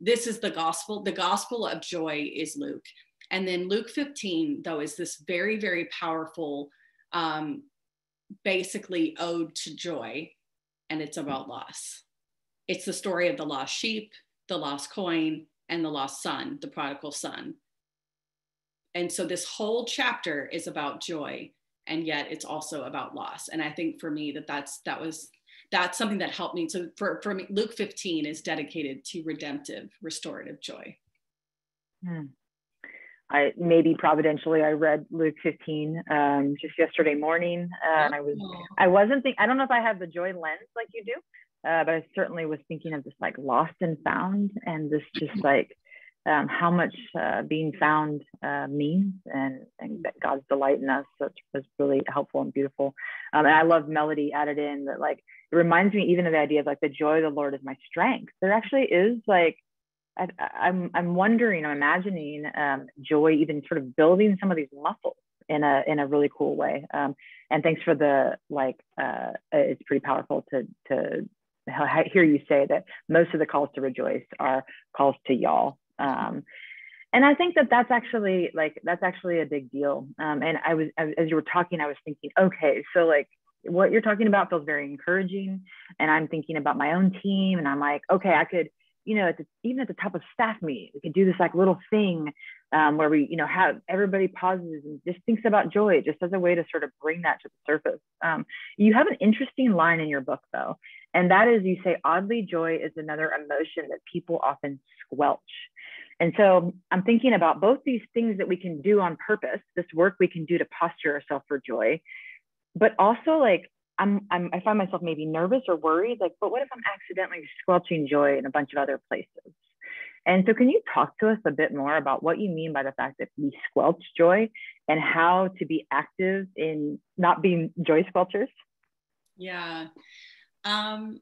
this is the gospel. The gospel of joy is Luke. And then Luke fifteen though is this very, very powerful, um, basically ode to joy. And it's about loss. It's the story of the lost sheep, the lost coin, and the lost son, the prodigal son. And so this whole chapter is about joy, and yet it's also about loss. And I think for me that that's, that was, that's something that helped me. So for, for me, Luke fifteen is dedicated to redemptive, restorative joy. Hmm. I, maybe providentially, I read Luke fifteen um, just yesterday morning, uh, and I was, I wasn't think, I don't know if I have the joy lens like you do, uh, but I certainly was thinking of this like lost and found, and this just like um, how much uh, being found uh, means, and, and that God's delight in us. So it was really helpful and beautiful. Um, and I love Melody added in that, like, it reminds me even of the idea of like the joy of the Lord is my strength. There actually is like, I, I'm, I'm wondering, I'm imagining um, joy even sort of building some of these muscles in a in a really cool way. Um, and thanks for the like. Uh, it's pretty powerful to to hear you say that most of the calls to rejoice are calls to y'all. Um, and I think that that's actually like that's actually a big deal. Um, and I was as you were talking, I was thinking, okay, so like, what you're talking about feels very encouraging. And I'm thinking about my own team, and I'm like, okay, I could. You know, at the, even at the top of staff meeting, we could do this like little thing um, where we, you know, have everybody pauses and just thinks about joy, just as a way to sort of bring that to the surface. Um, you have an interesting line in your book, though, and that is you say, oddly, joy is another emotion that people often squelch. And so I'm thinking about both these things that we can do on purpose, this work we can do to posture ourselves for joy, but also like, I'm, I'm, I find myself maybe nervous or worried, like, but what if I'm accidentally squelching joy in a bunch of other places? And so can you talk to us a bit more about what you mean by the fact that we squelch joy and how to be active in not being joy squelchers? Yeah. Um,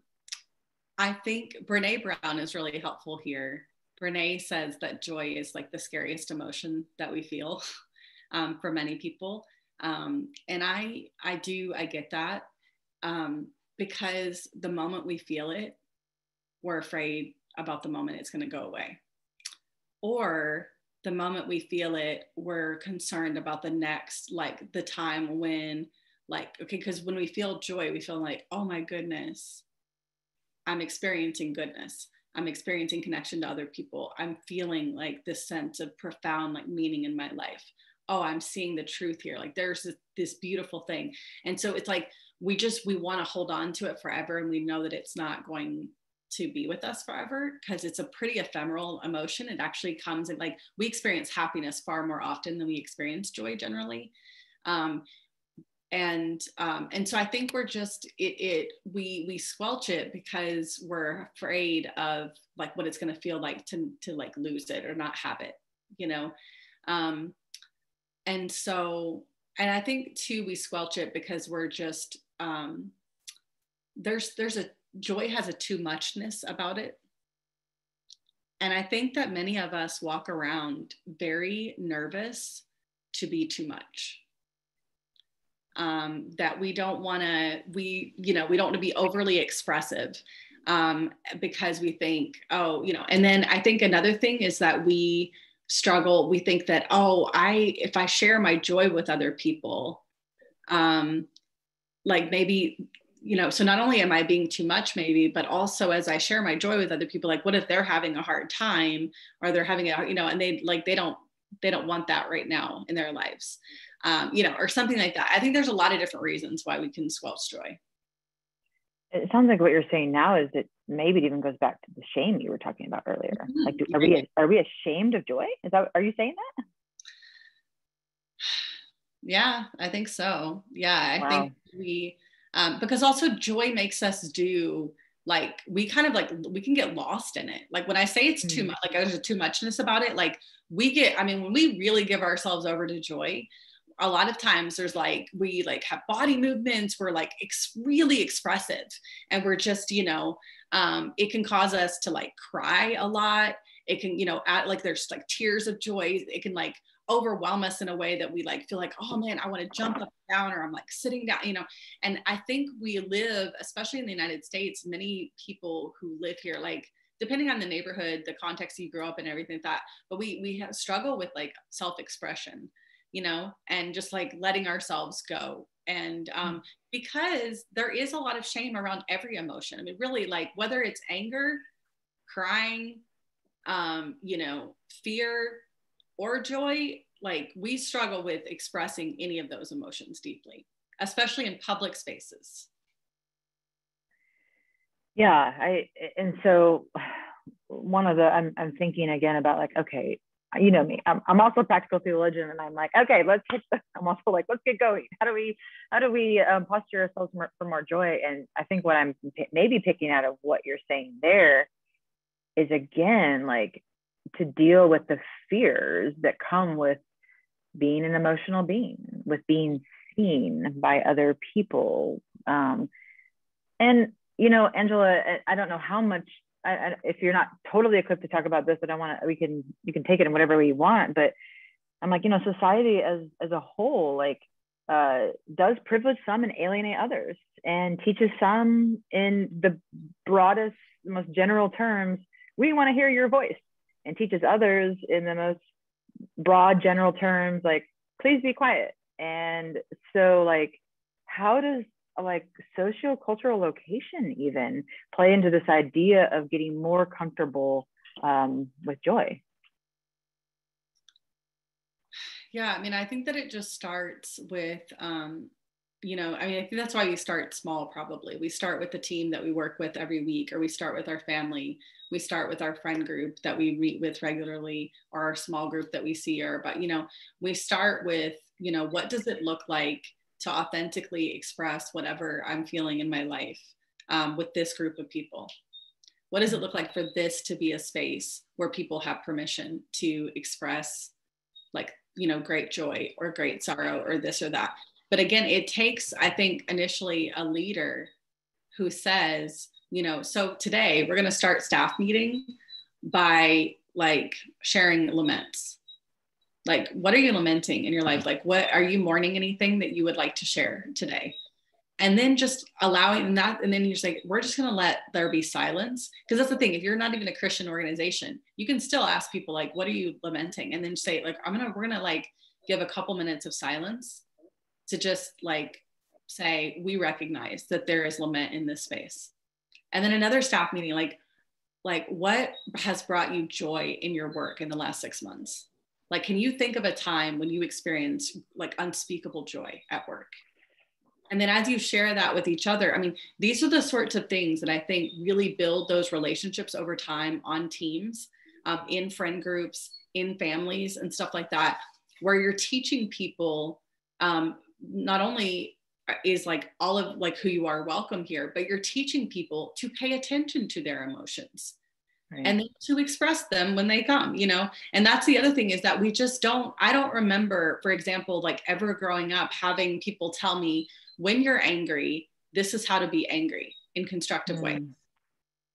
I think Brené Brown is really helpful here. Brené says that joy is like the scariest emotion that we feel um, for many people. Um, and I, I do, I get that. Um, because the moment we feel it, we're afraid about the moment it's going to go away. Or the moment we feel it, we're concerned about the next, like the time when, like, okay, because when we feel joy, we feel like, oh my goodness, I'm experiencing goodness. I'm experiencing connection to other people. I'm feeling like this sense of profound, like, meaning in my life. Oh, I'm seeing the truth here. Like, there's this, this beautiful thing. And so it's like, we just, we want to hold on to it forever. And we know that it's not going to be with us forever because it's a pretty ephemeral emotion. It actually comes in, like, we experience happiness far more often than we experience joy generally. Um, and, um, and so I think we're just, it, it, we, we squelch it because we're afraid of like what it's going to feel like to, to like lose it or not have it, you know? Um, and so, and I think too, we squelch it because we're just, Um, there's there's a joy has a too muchness about it, and I think that many of us walk around very nervous to be too much. Um, that we don't want to we you know we don't want to be overly expressive um, because we think oh you know and then I think another thing is that we struggle we think that oh I if I share my joy with other people. Um, Like maybe, you know, so not only am I being too much maybe, but also as I share my joy with other people, like what if they're having a hard time or they're having a, you know, and they like, they don't, they don't want that right now in their lives, um, you know, or something like that. I think there's a lot of different reasons why we can squelch joy. It sounds like what you're saying now is that maybe it even goes back to the shame you were talking about earlier. Mm-hmm. Like, do, are we are we ashamed of joy? Is that, are you saying that? Yeah, I think so. Yeah, I wow. think we, um, because also joy makes us do, like, we kind of like, we can get lost in it. Like when I say it's mm-hmm. too much, like there's a too muchness about it. Like we get, I mean, when we really give ourselves over to joy, a lot of times there's like, we like have body movements, we're like ex- really expressive, and we're just, you know, um, it can cause us to like cry a lot. It can, you know, act like there's like tears of joy. It can like overwhelm us in a way that we like feel like, oh man, I want to jump up and down, or I'm like sitting down, you know. And I think we live, especially in the United States, many people who live here, like depending on the neighborhood, the context you grow up in, everything like that, but we we have struggle with like self-expression, you know, and just like letting ourselves go. And um, because there is a lot of shame around every emotion. I mean, really, like whether it's anger, crying, um, you know, fear, or joy, like we struggle with expressing any of those emotions deeply, especially in public spaces. Yeah, I, and so one of the, I'm, I'm thinking again about like, okay, you know me, I'm, I'm also a practical theologian, and I'm like, okay, let's hit the, I'm also like, let's get going. How do we, how do we um, posture ourselves for more, for more joy? And I think what I'm p- maybe picking out of what you're saying there is, again, like, to deal with the fears that come with being an emotional being, with being seen by other people. Um, and, you know, Angela, I don't know how much, I, I, if you're not totally equipped to talk about this, I don't want to, we can, you can take it in whatever way you want, but I'm like, you know, society as, as a whole, like, uh, does privilege some and alienate others, and teaches some in the broadest, most general terms, we want to hear your voice, and teaches others in the most broad general terms, like, please be quiet. And so like, how does like sociocultural location even play into this idea of getting more comfortable um, with joy? Yeah, I mean, I think that it just starts with, um, you know, I mean, I think that's why we start small, probably. We start with the team that we work with every week, or we start with our family. We start with our friend group that we meet with regularly, or our small group that we see, or, but, you know, we start with, you know, what does it look like to authentically express whatever I'm feeling in my life um, with this group of people? What does it look like for this to be a space where people have permission to express, like, you know, great joy or great sorrow or this or that? But again, it takes, I think, initially a leader who says, you know, so today we're going to start staff meeting by like sharing laments. Like, what are you lamenting in your life? Like, what are you mourning? Anything that you would like to share today? And then just allowing that. And then you're just like, we're just going to let there be silence. Because that's the thing. If you're not even a Christian organization, you can still ask people like, what are you lamenting? And then say like, I'm going to, we're going to like give a couple minutes of silence to just like say, we recognize that there is lament in this space. And then another staff meeting, like, like what has brought you joy in your work in the last six months? Like, can you think of a time when you experienced like unspeakable joy at work? And then as you share that with each other, I mean, these are the sorts of things that I think really build those relationships over time on teams, um, in friend groups, in families and stuff like that, where you're teaching people um, not only is like all of like who you are welcome here, but you're teaching people to pay attention to their emotions, right? And to express them when they come, you know. And that's the other thing, is that we just don't, I don't remember, for example, like ever growing up having people tell me, when you're angry, this is how to be angry in constructive mm. ways.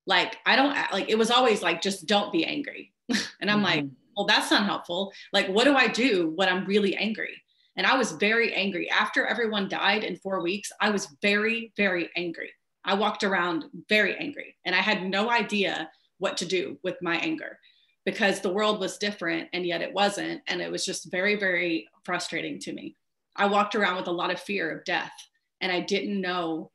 Like, I don't, like, it was always like, just don't be angry. And I'm mm. like, well, that's not helpful. Like, what do I do when I'm really angry? And I was very angry. After everyone died in four weeks, I was very, very angry. I walked around very angry, and I had no idea what to do with my anger, because the world was different and yet it wasn't. And it was just very, very frustrating to me. I walked around with a lot of fear of death, and I didn't know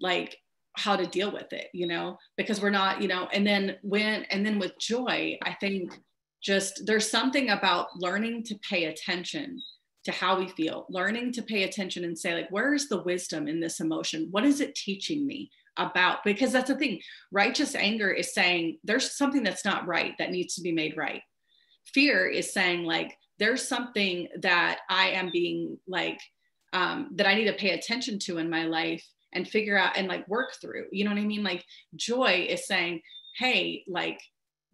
like how to deal with it, you know, because we're not, you know, and then when, and then with joy, I think just there's something about learning to pay attention to how we feel, learning to pay attention and say like, where's the wisdom in this emotion? What is it teaching me? about, because that's the thing. Righteous anger is saying there's something that's not right that needs to be made right. Fear is saying, like, there's something that I am being like, um, that I need to pay attention to in my life and figure out and like work through, you know what I mean? Like joy is saying, hey, like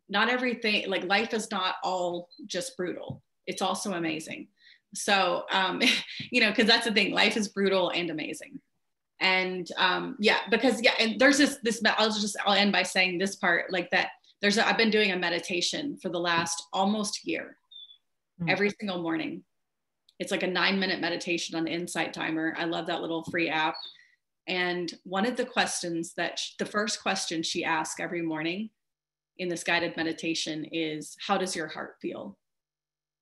not everything, like life is not all just brutal. It's also amazing. So, um, you know, cause that's the thing, life is brutal and amazing. And um, yeah, because yeah, and there's this, this, I'll just, I'll end by saying this part, like that there's, a, I've been doing a meditation for the last almost year, mm-hmm. every single morning. It's like a nine minute meditation on the Insight Timer. I love that little free app. And one of the questions that, she, the first question she asks every morning in this guided meditation is, how does your heart feel?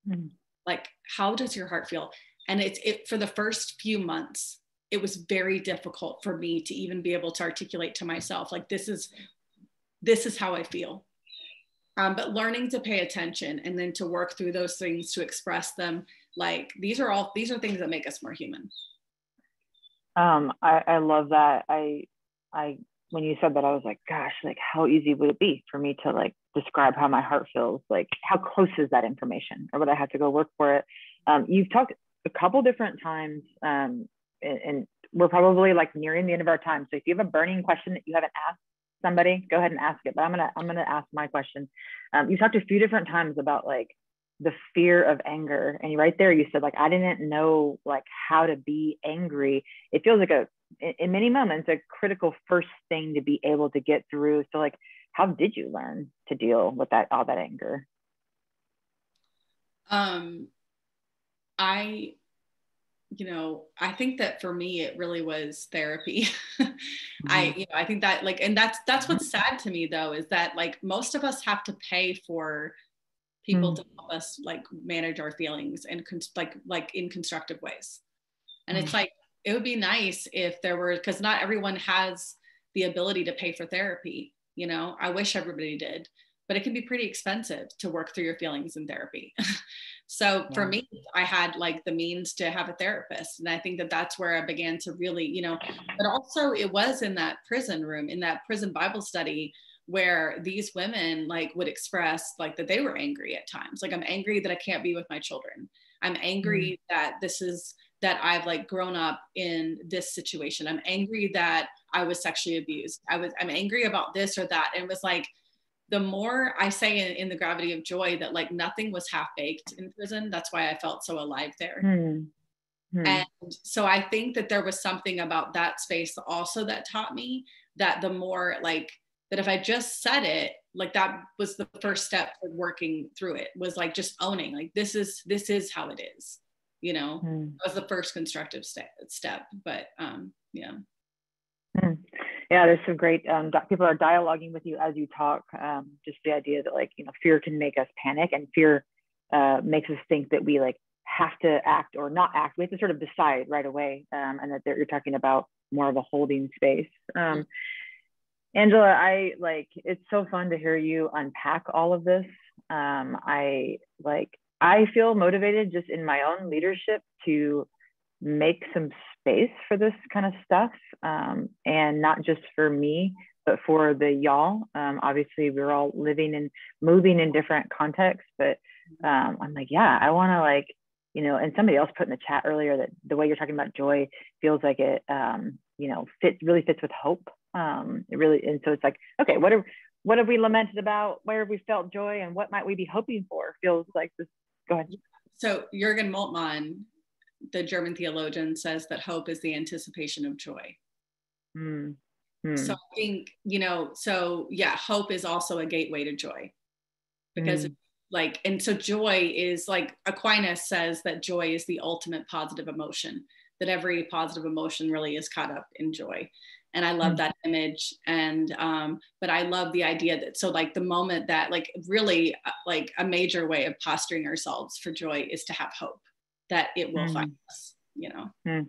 Mm-hmm. Like, how does your heart feel? And it's it for the first few months, it was very difficult for me to even be able to articulate to myself, like, this is, this is how I feel. Um, but learning to pay attention and then to work through those things, to express them. Like, these are all, these are things that make us more human. Um, I, I love that. I, I, when you said that, I was like, gosh, like how easy would it be for me to like describe how my heart feels? Like, how close is that information, or would I have to go work for it? Um, you've talked a couple different times, um, and we're probably like nearing the end of our time. So if you have a burning question that you haven't asked somebody, go ahead and ask it. But I'm gonna I'm gonna ask my question. Um, you talked a few different times about like the fear of anger, and right there you said like I didn't know like how to be angry. It feels like a in many moments a critical first thing to be able to get through. So like, how did you learn to deal with that all that anger? Um, I. You know, I think that for me, it really was therapy. I, you know, I think that like, and that's, that's what's sad to me though, is that like most of us have to pay for people mm. to help us like manage our feelings and cons- like, like in constructive ways. And mm. it's like, it would be nice if there were, cause not everyone has the ability to pay for therapy. You know, I wish everybody did, but it can be pretty expensive to work through your feelings in therapy. So yeah. for me, I had like the means to have a therapist. And I think that that's where I began to really, you know, but also it was in that prison room, in that prison Bible study where these women like would express like that they were angry at times. Like, I'm angry that I can't be with my children. I'm angry mm-hmm. that this is, that I've like grown up in this situation. I'm angry that I was sexually abused. I was, I'm angry about this or that. And it was like, the more I say in, in The Gravity of Joy that like nothing was half baked in prison. That's why I felt so alive there. Mm. Mm. And so I think that there was something about that space also that taught me that the more like, that if I just said it, like that was the first step of working through it, was like just owning, like, this is, this is how it is, you know, mm. that was the first constructive step, step. But um, yeah. Mm. Yeah, there's some great, um, people are dialoguing with you as you talk, um, just the idea that like, you know, fear can make us panic, and fear uh, makes us think that we like have to act or not act. We have to sort of decide right away, um, and that you're talking about more of a holding space. Um, Angela, I like, it's so fun to hear you unpack all of this. Um, I like, I feel motivated just in my own leadership to make some space for this kind of stuff, um, and not just for me, but for the y'all. Um, obviously, we're all living and moving in different contexts, but um, I'm like, yeah, I want to like, you know, and somebody else put in the chat earlier that the way you're talking about joy feels like it, um, you know, fits, really fits with hope. Um, it really, and so it's like, okay, what are, what have we lamented about? Where have we felt joy, and what might we be hoping for? Feels like this, go ahead. So Jürgen Moltmann, the German theologian, says that hope is the anticipation of joy. Mm. Mm. So I think, you know, so yeah, hope is also a gateway to joy, because mm. like, and so joy is like, Aquinas says that joy is the ultimate positive emotion, that every positive emotion really is caught up in joy. And I love mm. that image. And, um, but I love the idea that, so like the moment that like really like a major way of posturing ourselves for joy is to have hope that it will mm. find us, you know? Mm.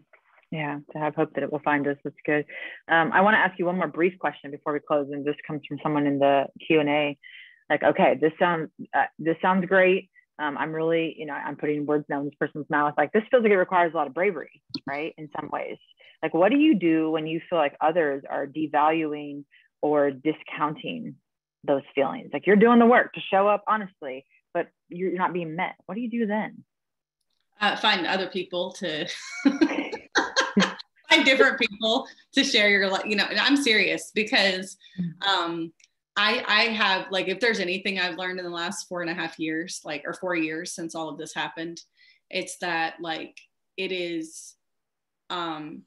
Yeah, to have hope that it will find us. That's good. Um, I want to ask you one more brief question before we close, and this comes from someone in the Q and A. Like, okay, this sounds uh, this sounds great. Um, I'm really, you know, I'm putting words down this person's mouth. Like, this feels like it requires a lot of bravery, right? In some ways, Like, what do you do when you feel like others are devaluing or discounting those feelings? Like, you're doing the work to show up honestly, but you're not being met. What do you do then? Uh, find other people to find different people to share your life. You know, and I'm serious because um, I, I have, like, if there's anything I've learned in the last four and a half years, like, or four years since all of this happened, it's that, like, it is, um,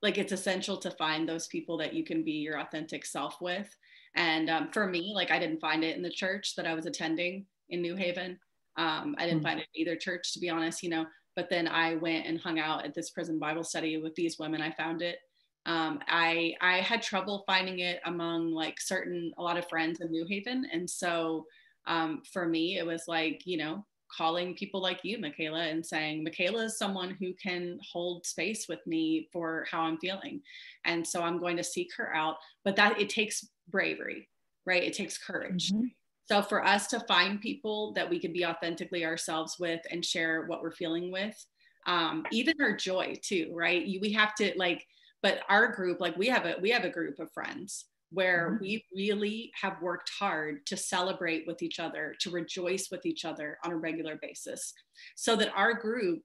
like, it's essential to find those people that you can be your authentic self with. And um, for me, like, I didn't find it in the church that I was attending in New Haven. Um, I didn't find it in either church, to be honest, you know, but then I went and hung out at this prison Bible study with these women. I found it. Um, I, I had trouble finding it among, like, certain, a lot of friends in New Haven. And so um, for me, it was like, you know, calling people like you, Michaela, and saying, Michaela is someone who can hold space with me for how I'm feeling. And so I'm going to seek her out, but that it takes bravery, right? It takes courage. Mm-hmm. So for us to find people that we can be authentically ourselves with and share what we're feeling with, um, even our joy too, right? You, we have to, like, but our group, like, we have a, we have a group of friends where mm-hmm. we really have worked hard to celebrate with each other, to rejoice with each other on a regular basis, so that our group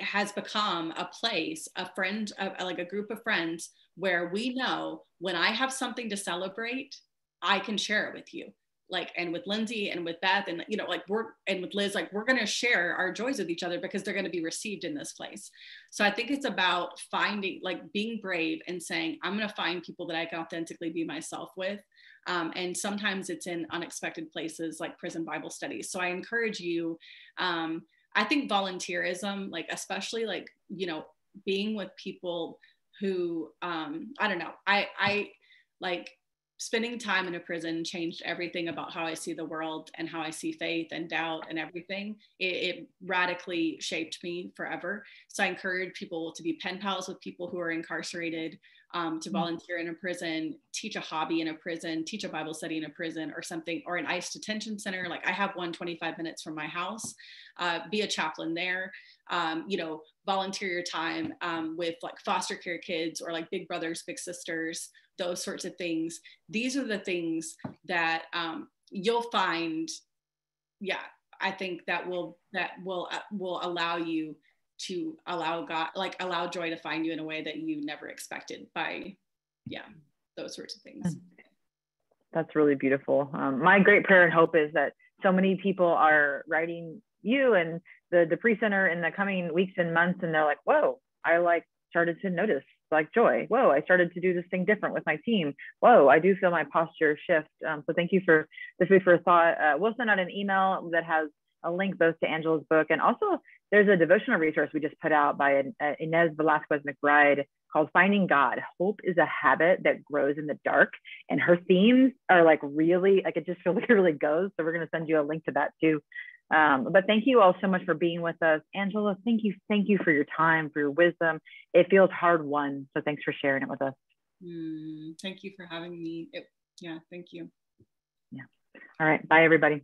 has become a place, a friend, a, like a group of friends where we know when I have something to celebrate, I can share it with you. Like, and with Lindsay and with Beth and, you know, like we're, and with Liz, like, we're going to share our joys with each other because they're going to be received in this place. So I think it's about finding, like, being brave and saying, I'm going to find people that I can authentically be myself with. Um, and sometimes it's in unexpected places like prison Bible studies. So I encourage you, um, I think volunteerism, like, especially, like, you know, being with people who, um, I don't know, I, I like, spending time in a prison changed everything about how I see the world and how I see faith and doubt and everything. It, it radically shaped me forever. So I encourage people to be pen pals with people who are incarcerated, um, to volunteer in a prison, teach a hobby in a prison, teach a Bible study in a prison or something, or an ICE detention center. Like, I have one twenty-five minutes from my house, uh, be a chaplain there. Um, you know, volunteer your time um, with, like, foster care kids or, like, big brothers, big sisters, those sorts of things. These are the things that um, you'll find. Yeah, I think that will that will uh, will allow you to allow God, like, allow joy to find you in a way that you never expected by, yeah, those sorts of things. That's really beautiful. Um, my great prayer and hope is that so many people are writing you and the De Pree Center in the coming weeks and months, and they're like, whoa, I like started to notice, like, joy. Whoa, I started to do this thing different with my team. Whoa, I do feel my posture shift. Um, so thank you for the food for thought. Uh, we'll send out an email that has a link both to Angela's book, and also there's a devotional resource we just put out by uh, Inez Velasquez McBride called Finding God: Hope is a Habit That Grows in the Dark. And her themes are, like, really, like, it just feels like it really goes. So we're going to send you a link to that too. Um, but thank you all so much for being with us. Angela, thank you. Thank you for your time, for your wisdom. It feels hard won. So thanks for sharing it with us. Mm, thank you for having me. It, yeah, thank you. Yeah. All right. Bye, everybody.